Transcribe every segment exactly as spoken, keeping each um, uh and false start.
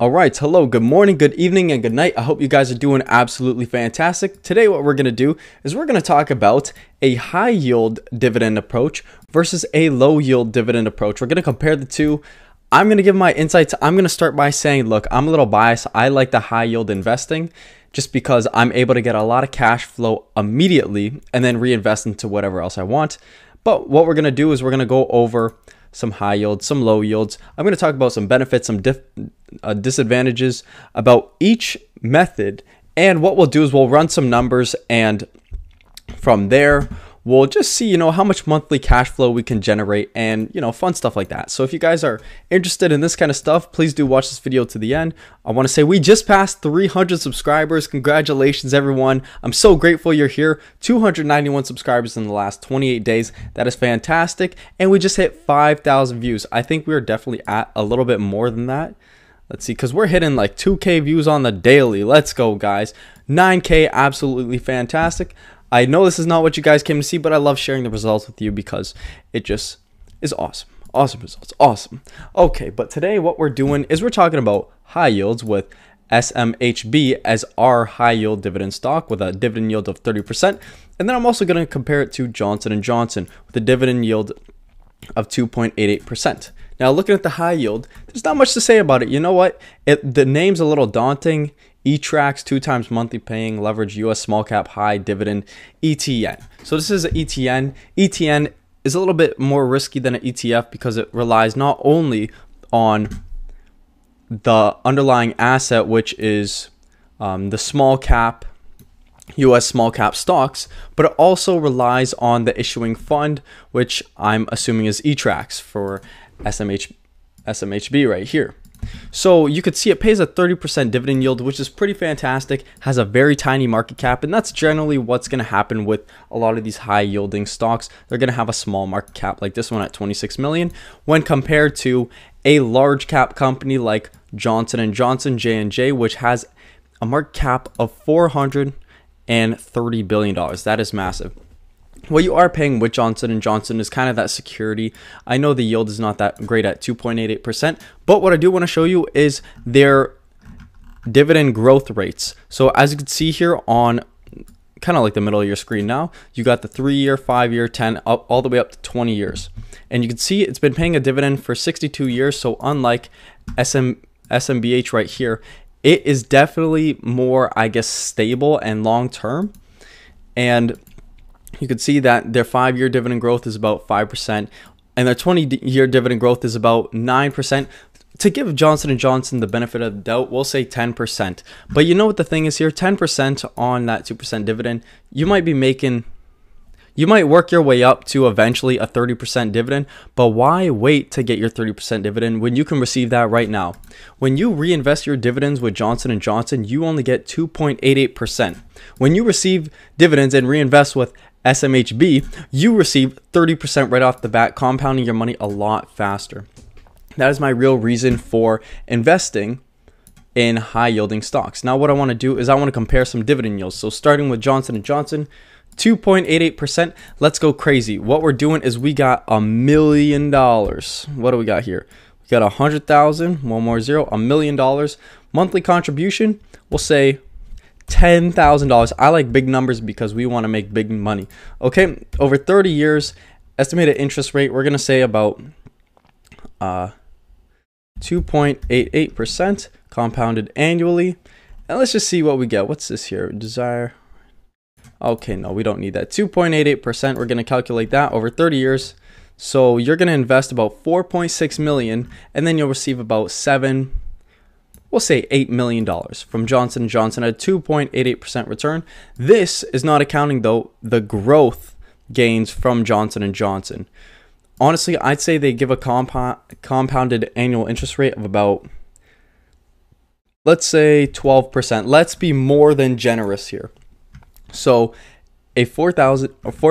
All right, hello, good morning, good evening, and good night. I hope you guys are doing absolutely fantastic. Today, what we're going to do is we're going to talk about a high yield dividend approach versus a low yield dividend approach. We're going to compare the two. I'm going to give my insights. I'm going to start by saying, look, I'm a little biased. I like the high yield investing just because I'm able to get a lot of cash flow immediately and then reinvest into whatever else I want. But what we're going to do is we're going to go over some high yields, some low yields. I'm going to talk about some benefits, some dif uh, disadvantages about each method. And what we'll do is we'll run some numbers, and from there, we'll just see, you know, how much monthly cash flow we can generate and, you know, fun stuff like that. So if you guys are interested in this kind of stuff, please do watch this video to the end. I want to say we just passed three hundred subscribers. Congratulations, everyone. I'm so grateful you're here. two hundred ninety-one subscribers in the last twenty-eight days. That is fantastic. And we just hit five thousand views. I think we're definitely at a little bit more than that. Let's see, because we're hitting like two K views on the daily. Let's go, guys. nine K, absolutely fantastic. I know this is not what you guys came to see, but I love sharing the results with you because it just is awesome. Awesome results. Awesome. Okay, but today what we're doing is we're talking about high yields with S M H B as our high yield dividend stock with a dividend yield of thirty percent. And then I'm also going to compare it to Johnson and Johnson with a dividend yield of two point eight eight percent. Now, looking at the high yield, there's not much to say about it. You know what? It, the name's a little daunting. E TRACS, two times monthly paying, leverage U S small cap high dividend, E T N. So this is an E T N. E T N is a little bit more risky than an E T F because it relies not only on the underlying asset, which is um, the small cap, U S small cap stocks, but it also relies on the issuing fund, which I'm assuming is E TRACS for S M H, S M H B right here. So you could see it pays a thirty percent dividend yield, which is pretty fantastic, has a very tiny market cap, and that's generally what's going to happen with a lot of these high yielding stocks. They're going to have a small market cap like this one at twenty-six million when compared to a large cap company like Johnson and Johnson, J and J, which has a market cap of four hundred thirty billion dollars. That is massive. What you are paying with Johnson and Johnson is kind of that security. I know the yield is not that great at two point eight eight percent, but what I do want to show you is their dividend growth rates. So as you can see here on kind of like the middle of your screen now, you got the three-year, five-year, ten, up, all the way up to twenty years. And you can see it's been paying a dividend for sixty-two years, so unlike S M B H right here, it is definitely more, I guess, stable and long-term. And you can see that their five-year dividend growth is about five percent and their twenty-year dividend growth is about nine percent. To give Johnson and Johnson the benefit of the doubt, we'll say ten percent. But you know what the thing is here, ten percent on that two percent dividend, you might be making, you might work your way up to eventually a thirty percent dividend, but why wait to get your thirty percent dividend when you can receive that right now? When you reinvest your dividends with Johnson and Johnson, you only get two point eight eight percent. When you receive dividends and reinvest with S M H B, you receive thirty percent right off the bat, compounding your money a lot faster. That is my real reason for investing in high yielding stocks. Now, what I want to do is I want to compare some dividend yields. So starting with Johnson and Johnson, two point eight eight percent. Let's go crazy. What we're doing is we got a million dollars. What do we got here? We got a hundred thousand, one more zero, a million dollars. Monthly contribution, we'll say ten thousand dollars. I like big numbers because we want to make big money. Okay, over thirty years, estimated interest rate, we're going to say about uh, two point eight eight percent compounded annually. And let's just see what we get. What's this here? Desire. Okay, no, we don't need that. two point eight eight percent, we're going to calculate that over thirty years. So you're going to invest about four point six million dollars and then you'll receive about seven we'll say eight million dollars from Johnson and Johnson at a two point eight eight percent return. This is not accounting, though, the growth gains from Johnson and Johnson. Honestly, I'd say they give a compo compounded annual interest rate of about, let's say, twelve percent. Let's be more than generous here. So a four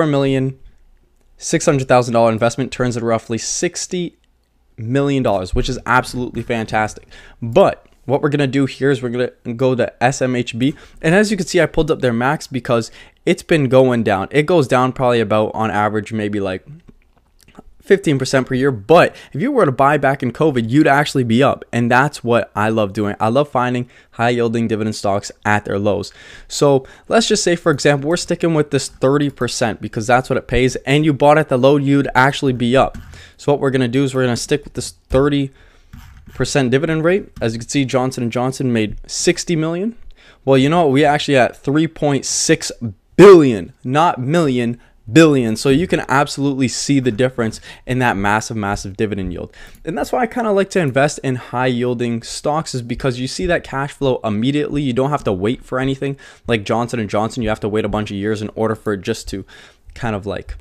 million six hundred thousand dollars investment turns at roughly sixty million dollars, which is absolutely fantastic. But what we're going to do here is we're going to go to S M H B. And as you can see, I pulled up their max because it's been going down. It goes down probably about on average, maybe like fifteen percent per year. But if you were to buy back in COVID, you'd actually be up. And that's what I love doing. I love finding high yielding dividend stocks at their lows. So let's just say, for example, we're sticking with this thirty percent because that's what it pays. And you bought at the low, you'd actually be up. So what we're going to do is we're going to stick with this thirty percent dividend rate. As you can see, Johnson and Johnson made sixty million. Well, you know what? We actually at three point six billion, not million, billion. So you can absolutely see the difference in that massive, massive dividend yield. And that's why I kind of like to invest in high yielding stocks, is because you see that cash flow immediately. You don't have to wait for anything. Like Johnson and Johnson, you have to wait a bunch of years in order for it just to kind of like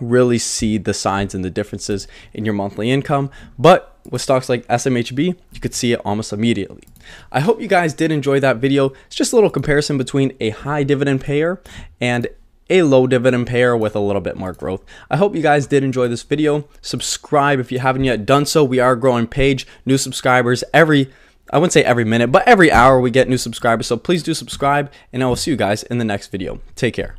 really see the signs and the differences in your monthly income. But with stocks like S M H B, you could see it almost immediately. I hope you guys did enjoy that video. It's just a little comparison between a high dividend payer and a low dividend payer with a little bit more growth. I hope you guys did enjoy this video. Subscribe if you haven't yet done so. We are a growing page, new subscribers every, I wouldn't say every minute, but every hour we get new subscribers. So please do subscribe, and I will see you guys in the next video. Take care.